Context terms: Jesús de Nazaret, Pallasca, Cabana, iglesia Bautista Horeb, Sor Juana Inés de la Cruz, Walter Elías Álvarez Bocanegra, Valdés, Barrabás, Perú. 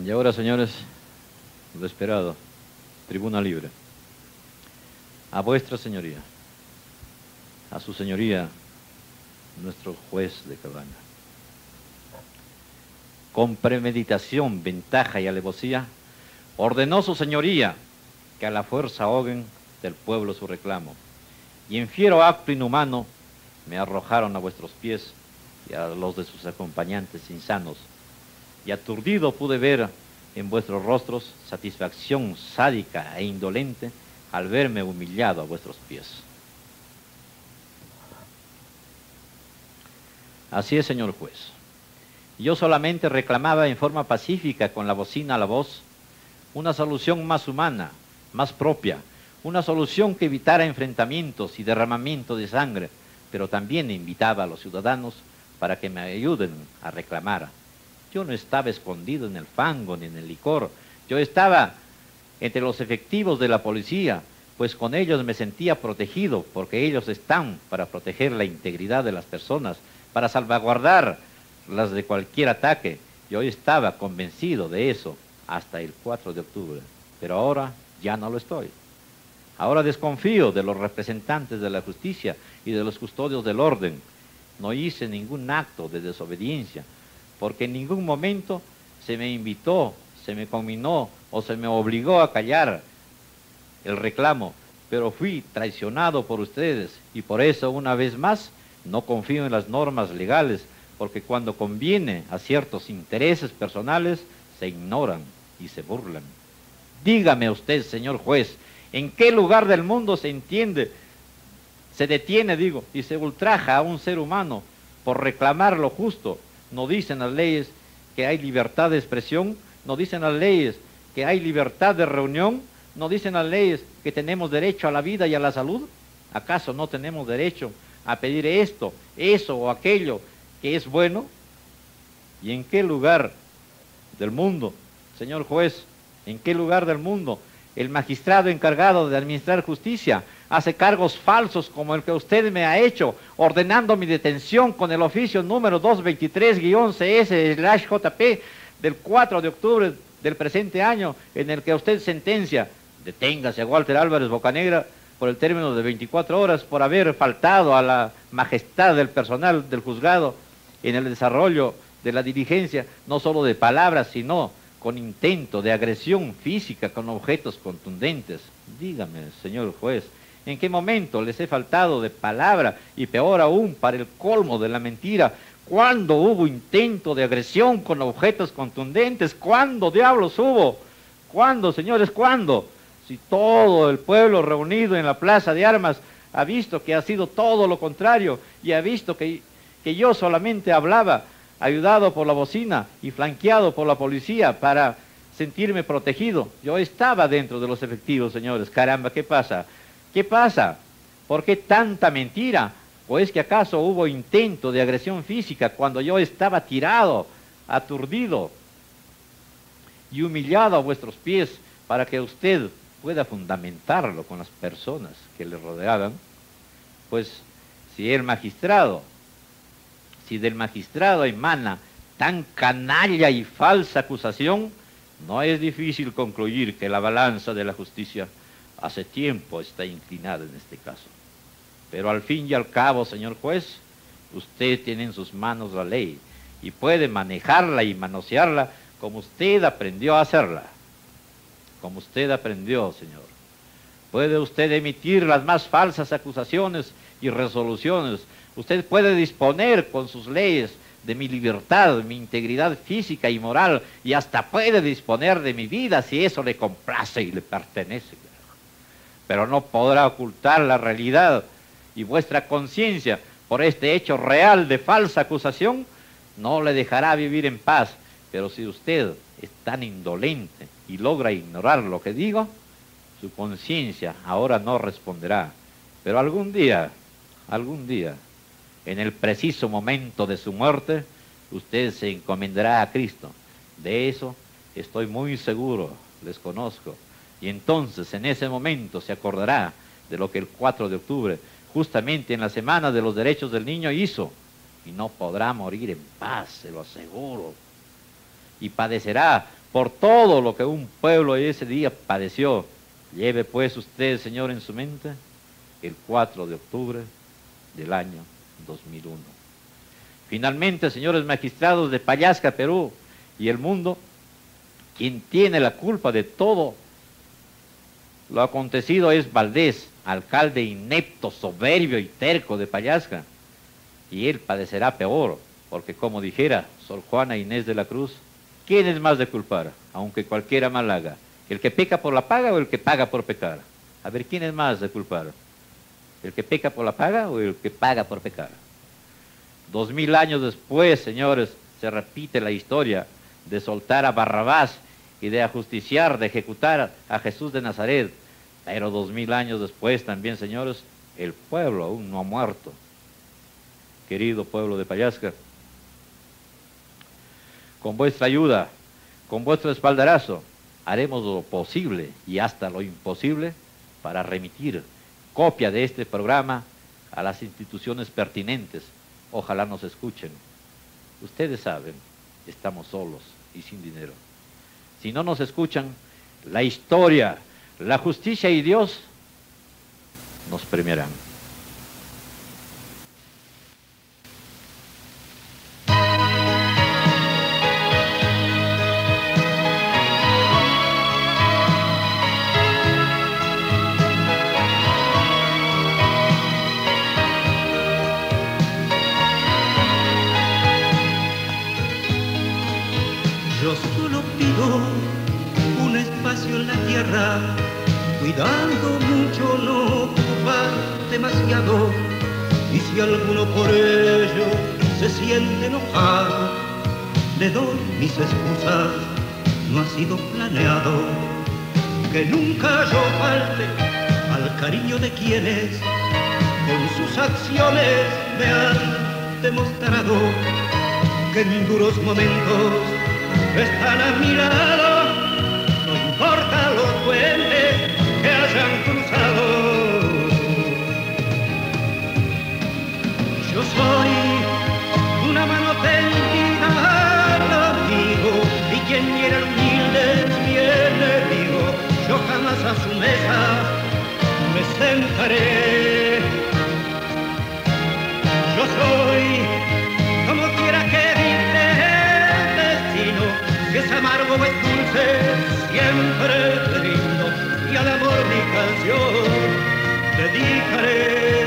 Y ahora, señores, lo esperado, tribuna libre. A vuestra señoría, a su señoría, nuestro juez de Cabana. Con premeditación, ventaja y alevosía, ordenó su señoría que a la fuerza ahoguen del pueblo su reclamo. Y en fiero acto inhumano me arrojaron a vuestros pies y a los de sus acompañantes insanos. Y aturdido pude ver en vuestros rostros satisfacción sádica e indolente al verme humillado a vuestros pies. Así es, señor juez. Yo solamente reclamaba en forma pacífica, con la bocina a la voz, una solución más humana, más propia, una solución que evitara enfrentamientos y derramamiento de sangre, pero también invitaba a los ciudadanos para que me ayuden a reclamar. Yo no estaba escondido en el fango ni en el licor, yo estaba entre los efectivos de la policía, pues con ellos me sentía protegido, porque ellos están para proteger la integridad de las personas, para salvaguardar las de cualquier ataque. Yo estaba convencido de eso hasta el 4 de octubre, pero ahora ya no lo estoy. Ahora desconfío de los representantes de la justicia y de los custodios del orden. No hice ningún acto de desobediencia, porque en ningún momento se me invitó, se me conminó o se me obligó a callar el reclamo, pero fui traicionado por ustedes y por eso, una vez más, no confío en las normas legales, porque cuando conviene a ciertos intereses personales, se ignoran y se burlan. Dígame usted, señor juez, ¿en qué lugar del mundo se detiene, y se ultraja a un ser humano por reclamar lo justo? No dicen las leyes que hay libertad de expresión, no dicen las leyes que hay libertad de reunión, no dicen las leyes que tenemos derecho a la vida y a la salud. ¿Acaso no tenemos derecho a pedir esto, eso o aquello que es bueno? ¿Y en qué lugar del mundo, señor juez, en qué lugar del mundo el magistrado encargado de administrar justicia hace cargos falsos como el que usted me ha hecho, ordenando mi detención con el oficio número 223-11-S/JP del 4 de octubre del presente año, en el que usted sentencia: deténgase a Walter Álvarez Bocanegra por el término de 24 horas por haber faltado a la majestad del personal del juzgado en el desarrollo de la diligencia, no solo de palabras, sino con intento de agresión física con objetos contundentes? Dígame, señor juez, ¿en qué momento les he faltado de palabra? Y peor aún, para el colmo de la mentira, ¿cuándo hubo intento de agresión con objetos contundentes? ¿Cuándo diablos hubo? ¿Cuándo, señores, cuándo? Si todo el pueblo reunido en la Plaza de Armas ha visto que ha sido todo lo contrario, y ha visto que yo solamente hablaba, ayudado por la bocina y flanqueado por la policía para sentirme protegido. Yo estaba dentro de los efectivos, señores. Caramba, ¿qué pasa? ¿Qué pasa? ¿Por qué tanta mentira? ¿O es que acaso hubo intento de agresión física cuando yo estaba tirado, aturdido y humillado a vuestros pies, para que usted pueda fundamentarlo con las personas que le rodeaban? Pues si el magistrado, si del magistrado emana tan canalla y falsa acusación, no es difícil concluir que la balanza de la justicia hace tiempo está inclinada en este caso. Pero al fin y al cabo, señor juez, usted tiene en sus manos la ley y puede manejarla y manosearla como usted aprendió a hacerla. Como usted aprendió, señor. Puede usted emitir las más falsas acusaciones y resoluciones. Usted puede disponer con sus leyes de mi libertad, mi integridad física y moral, y hasta puede disponer de mi vida si eso le complace y le pertenece. Pero no podrá ocultar la realidad, y vuestra conciencia por este hecho real de falsa acusación no le dejará vivir en paz. Pero si usted es tan indolente y logra ignorar lo que digo, su conciencia ahora no responderá. Pero algún día, en el preciso momento de su muerte, usted se encomendará a Cristo. De eso estoy muy seguro, les conozco. Y entonces, en ese momento, se acordará de lo que el 4 de octubre, justamente en la Semana de los Derechos del Niño, hizo. Y no podrá morir en paz, se lo aseguro. Y padecerá por todo lo que un pueblo ese día padeció. Lleve pues usted, señor, en su mente el 4 de octubre del año 2001. Finalmente, señores magistrados de Pallasca, Perú y el mundo, quien tiene la culpa de todo lo acontecido es Valdés, alcalde inepto, soberbio y terco de Pallasca, y él padecerá peor, porque como dijera Sor Juana Inés de la Cruz, ¿quién es más de culpar? Aunque cualquiera mal haga, ¿el que peca por la paga o el que paga por pecar? A ver, ¿quién es más de culpar? ¿El que peca por la paga o el que paga por pecar? 2000 años después, señores, se repite la historia de soltar a Barrabás y de ajusticiar, de ejecutar a Jesús de Nazaret. Pero 2000 años después también, señores, el pueblo aún no ha muerto. Querido pueblo de Pallasca, con vuestra ayuda, con vuestro espaldarazo, haremos lo posible y hasta lo imposible para remitir copia de este programa a las instituciones pertinentes. Ojalá nos escuchen. Ustedes saben, estamos solos y sin dinero. Si no nos escuchan, la historia, la justicia y Dios nos premiarán. Yo solo pido un espacio en la tierra, cuidando mucho no ocupar demasiado. Y si alguno por ello se siente enojado, le doy mis excusas, no ha sido planeado. Que nunca yo falte al cariño de quienes con sus acciones me han demostrado que en duros momentos están a mi lado, no importa los puentes que hayan cruzado. Yo soy una mano tendida al amigo, y quien hiera al humilde es mi enemigo. Yo jamás a su mesa me sentaré. Yo soy como quiera que es amargo o es dulce, siempre te rindo, y al amor mi canción dedicaré.